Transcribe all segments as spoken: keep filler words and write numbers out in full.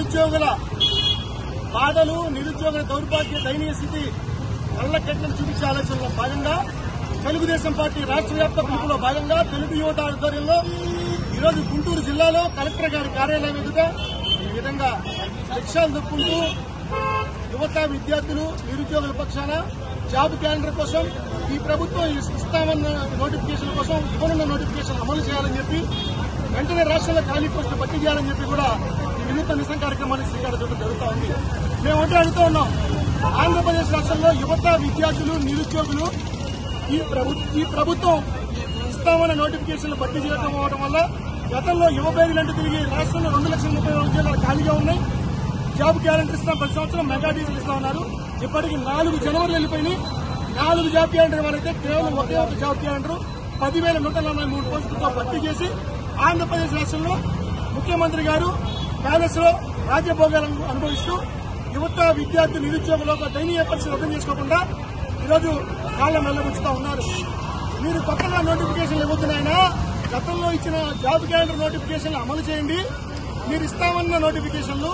నిరుద్యోగుల బాధలు, నిరుద్యోగుల దౌర్భాగ్య దయనీయ స్థితి కళ్ళ కట్టలు చూపించే ఆలోచనలో భాగంగా తెలుగుదేశం పార్టీ రాష్ట్ర వ్యాప్త పిలుపులో భాగంగా తెలుగు యువత ఆధ్వర్యంలో ఈరోజు గుంటూరు జిల్లాలో కలెక్టర్ గారి కార్యాలయం ఎదుట ఈ విధంగా రిక్షాలు దొక్కుంటూ యువత విద్యార్థులు నిరుద్యోగుల పక్షాన జాబ్ క్యాలెండర్ కోసం ఈ ప్రభుత్వం ఇస్తామన్న నోటిఫికేషన్ కోసం ఇవ్వనున్న నోటిఫికేషన్ అమలు చేయాలని చెప్పి వెంటనే రాష్ట్రంలో ఖాళీ పోస్టులు భర్తీ చేయాలని చెప్పి కూడా ఈ వినూత్న నిరసన కార్యక్రమాన్ని శ్రీకారం చుట్టూ జరుగుతూ ఉంది. మేమంటే అడుగుతూ ఉన్నాం, ఆంధ్రప్రదేశ్ రాష్ట్రంలో యువత విద్యార్థులు నిరుద్యోగులు ఈ ఈ ప్రభుత్వం ఇస్తామన్న నోటిఫికేషన్లు భర్తీ చేయకపోవడం వల్ల గతంలో యువబేరీలంటూ తిరిగి రాష్ట్రంలో రెండు లక్షల ముప్పై వేల ఉద్యోగాలు ఖాళీగా ఉన్నాయి. జాబ్ గ్యారెంటీ ఇస్తాం, ప్రతి సంవత్సరం మెగా డీజిల్ ఇస్తామన్నారు. ఇప్పటికి నాలుగు జనవరిలు వెళ్ళిపోయినాయి. నాలుగు జాబ్ క్యాలెండర్ వాళ్ళైతే కేవలం ఒకే ఒక జాబ్ క్యాలెండర్ పదివేల నూట నలభై మూడు పోస్టులతో భర్తీ చేసి ఆంధ్రప్రదేశ్ రాష్ట్రంలో ముఖ్యమంత్రి గారు ప్యాలెస్ లో రాజభోగాలను అనుభవిస్తూ యువత విద్యార్థులు నిరుద్యోగుల దయనీయ పరిస్థితి అర్థం చేసుకోకుండా ఈరోజు కాళ్ల మెల్లబుచ్చుతా ఉన్నారు. మీరు కొత్తగా నోటిఫికేషన్లు ఇవ్వద్దునైనా గతంలో ఇచ్చిన జాబ్ క్యాలెండర్ నోటిఫికేషన్లు అమలు చేయండి. మీరు ఇస్తామన్న నోటిఫికేషన్లు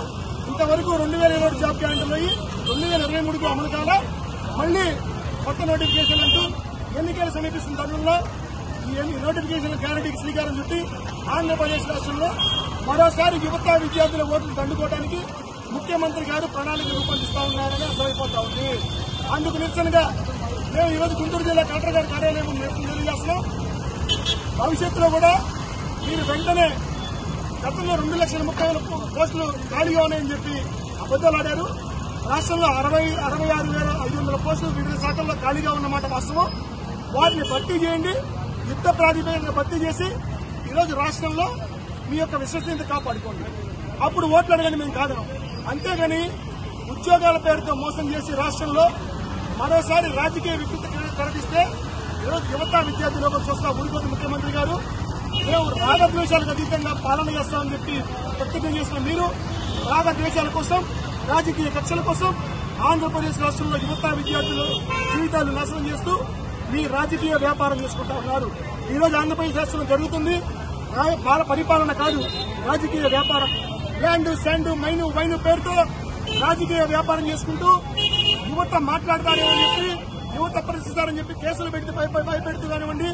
ఇంతవరకు రెండు వేల ఇరవై జాబ్ క్యాలెండర్లు అయ్యి రెండు వేల ఇరవై మూడుకు అమలు కాల మళ్లీ కొత్త నోటిఫికేషన్ అంటూ ఎన్నికలు సమీపిస్తున్న తరుణంలో ఈ నోటిఫికేషన్ గ్యారెంటీకి శ్రీకారం చుట్టి ఆంధ్రప్రదేశ్ రాష్ట్రంలో మరోసారి యువత విద్యార్థుల ఓట్లు దండుకోవడానికి ముఖ్యమంత్రి గారు ప్రణాళిక రూపొందిస్తా ఉన్నారని అర్థమైపోతా ఉంది. అందుకు నిరసనగా మేము ఈరోజు గుంటూరు జిల్లా కలెక్టర్ గారి కార్యాలయం తెలియజేస్తున్నాం. భవిష్యత్తులో కూడా మీరు వెంటనే గతంలో రెండు లక్షల ముప్పై వేల పోస్టులు ఖాళీగా ఉన్నాయని చెప్పి అబద్దాలు ఆడారు. రాష్ట్రంలో అరవై అరవై ఆరు వేల ఐదు వందల పోస్టులు వివిధ శాఖల్లో ఖాళీగా ఉన్నమాట వాస్తవం. వాటిని భర్తీ చేయండి, యుద్ధ ప్రాతిపదికన భర్తీ చేసి ఈరోజు రాష్ట్రంలో మీ యొక్క విశ్వసనీయత కాపాడుకోండి. అప్పుడు ఓట్లు అడగండి, మేము కాదు. అంతేగాని ఉద్యోగాల పేరుతో మోసం చేసి రాష్ట్రంలో మరోసారి రాజకీయ వికృతి ప్రకటిస్తే ఈరోజు యువత విద్యార్థులు చూస్తా ఊడిపోతుంది. ముఖ్యమంత్రి గారు మేము రాగద్వేషాలకు అతీతంగా పాలన చేస్తామని చెప్పి ప్రతిజ్ఞ చేసిన మీరు రాగద్వేషాల కోసం, రాజకీయ కక్షల కోసం ఆంధ్రప్రదేశ్ రాష్ట్రంలో యువత విద్యార్థులు జీవితాలు నాశనం చేస్తూ మీ రాజకీయ వ్యాపారం చేసుకుంటా ఉన్నారు. ఈరోజు ఆంధ్రప్రదేశ్ రాష్ట్రంలో జరుగుతుంది బాల పరిపాలన కాదు, రాజకీయ వ్యాపారం. ల్యాండ్, శాండ్, మైను, వైను పేరుతో రాజకీయ వ్యాపారం చేసుకుంటూ యువత మాట్లాడతారేమని చెప్పి, యువత ప్రశ్నిస్తారని చెప్పి కేసులు పెడితే భయపెడుతూ కానివ్వండి,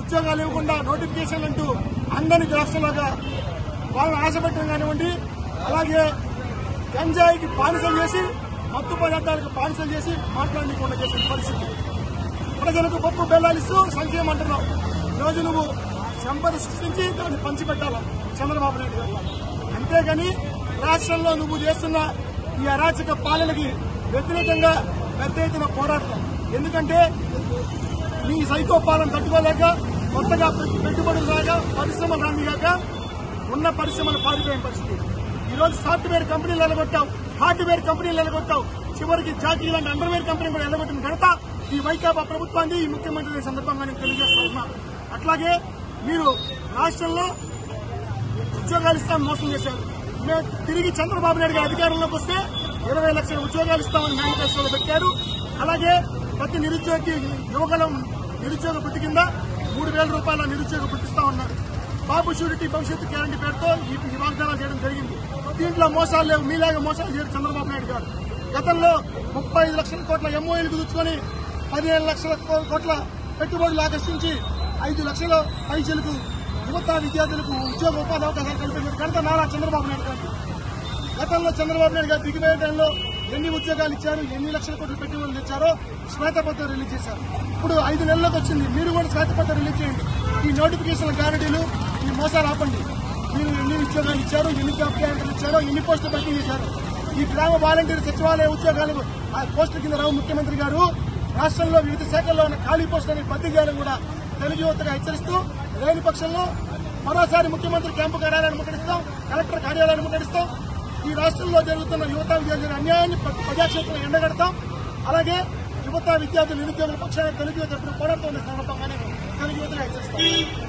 ఉద్యోగాలు ఇవ్వకుండా నోటిఫికేషన్లు అంటూ అందరినీ ద్రాక్షలాగా వాళ్ళని ఆశపెట్టడం కానివ్వండి, అలాగే గంజాయికి బానిసలు చేసి, మత్తు పదార్థాలకు బానిసలు చేసి మాట్లాడకుండా చేసిన పరిస్థితి. ప్రజలకు పప్పు బెల్లాలిస్తూ సంక్షేమం అంటున్నావు. ఈరోజు నువ్వు సంపద సృష్టించి దాన్ని పంచిపెట్టాల చంద్రబాబు నాయుడు గారు. అంతేగాని రాష్ట్రంలో నువ్వు చేస్తున్న ఈ అరాచక పాలనకి వ్యతిరేకంగా పెద్ద ఎత్తున పోరాడతాం. ఎందుకంటే మీ సైకో పాలన తట్టుకోలేక కొత్తగా పెట్టుబడులు రాక పరిశ్రమలు రానిగాక ఉన్న పరిశ్రమలు పారిపోయే పరిస్థితి. ఈరోజు సాఫ్ట్వేర్ కంపెనీలు ఎలగొట్టావు, హార్డ్వేర్ కంపెనీలు ఎలగొట్టావు, చివరికి జాకీ లాంటి అండర్వేర్ కంపెనీ కూడా ఎలగొట్టిన ఘనత ఈ వైకాపా ప్రభుత్వాన్ని ఈ ముఖ్యమంత్రి సందర్భంగా నేను తెలియజేస్తా ఉన్నా. అట్లాగే మీరు రాష్ట్రంలో ఉద్యోగాలు ఇస్తాం మోసం చేశారు. మేము తిరిగి చంద్రబాబు నాయుడు గారు అధికారంలోకి వస్తే ఇరవై లక్షల ఉద్యోగాలు ఇస్తామని మేనిఫెస్టోలో పెట్టారు. అలాగే ప్రతి నిరుద్యోగి యువకులం నిరుద్యోగ వృత్తి కింద మూడు వేల రూపాయల నిరుద్యోగ వృత్తిస్తా ఉన్నారు. బాబు షూరిటీ భవిష్యత్తు గ్యారంటీ పేరుతో ఈ వాగ్దానాలు చేయడం జరిగింది. దీంట్లో మోసాలు లేవు, మీలాగా మోసాలు చేయరు చంద్రబాబు నాయుడు గారు. గతంలో ముప్పై ఐదు లక్షల కోట్ల ఎంఓఏలు కుదుర్చుకొని పదిహేను లక్షల కోట్ల పెట్టుబడులు ఆకర్షించి ఐదు లక్షల పైసలకు యువత విద్యార్థులకు ఉద్యోగ ఉపాధి అవకాశాలు కల్పించారు కనుక నారా చంద్రబాబు నాయుడు గారు. గతంలో చంద్రబాబు నాయుడు గారు దిగిపోయే టైంలో ఎన్ని ఉద్యోగాలు ఇచ్చారు, ఎన్ని లక్షల కోట్లు పెట్టుబడులు తెచ్చారో శ్వేతపత్రం రిలీజ్ చేశారు. ఇప్పుడు ఐదు నెలలకు వచ్చింది, మీరు కూడా శ్వేతపత్రం రిలీజ్ చేయండి. ఈ నోటిఫికేషన్ గ్యారెంటీలు ఈ మోసాలు ఆపండి. మీరు ఎన్ని ఉద్యోగాలు ఇచ్చారు, ఎన్ని జాబ్ క్యాలెండర్లు ఇచ్చారో, ఎన్ని పోస్టులు భర్తీ చేశారు. ఈ గ్రామ వాలంటీర్ సచివాలయ ఉద్యోగాలు ఆ పోస్టుల కింద రావు. ముఖ్యమంత్రి గారు రాష్ట్రంలో వివిధ శాఖల్లో ఉన్న ఖాళీ పోస్టులను భర్తీ చేయాలని కూడా తెలుగు యువతగా హెచ్చరిస్తూ లేని పక్షంలో మరోసారి ముఖ్యమంత్రి క్యాంపు కార్యాలయాన్ని ముట్టడిస్తాం, కలెక్టర్ కార్యాలయాన్ని ముట్టడిస్తాం. ఈ రాష్ట్రంలో జరుగుతున్న యువత విద్యార్థుల అన్యాయాన్ని ప్రజాక్షేత్రంలో ఎండగడతాం. అలాగే యువత విద్యార్థులు నిరుద్యోగుల పక్షాన తెలుగు యువత పోరాడుతున్న సందర్భంగానే తెలుగు యువతగా హెచ్చరిస్తాం.